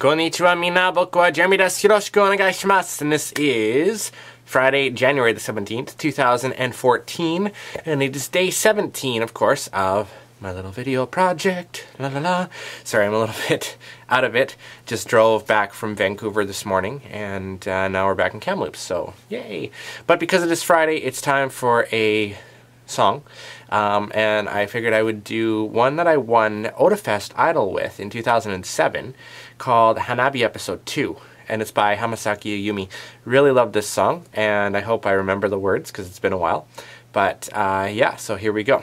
Konnichiwa, mina. Boku wa Jeremy desu. Yoroshiku onegai shimasu. And this is Friday, January the 17th, 2014. And it is day 17, of course, of my little video project. La la la. Sorry, I'm a little bit out of it. Just drove back from Vancouver this morning, and now we're back in Kamloops, so yay. But because it is Friday, it's time for a song, and I figured I would do one that I won Otafest Idol with in 2007 called Hanabi Episode 2, and it's by Hamasaki Ayumi. Really love this song, and I hope I remember the words because it's been a while, but yeah, so here we go.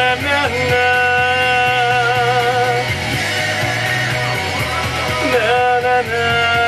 na na na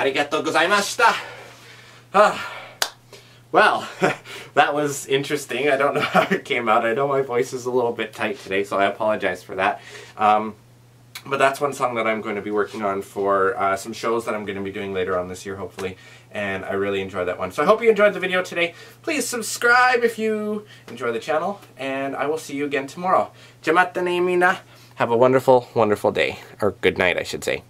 Arigatou gozaimashita. Well, that was interesting. I don't know how it came out. I know my voice is a little bit tight today, so I apologize for that. But that's one song that I'm going to be working on for some shows that I'm going to be doing later on this year, hopefully. And I really enjoyed that one. So I hope you enjoyed the video today. Please subscribe if you enjoy the channel. And I will see you again tomorrow. Jamatta ne mina. Have a wonderful, wonderful day. Or good night, I should say.